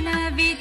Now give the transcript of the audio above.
Manavir.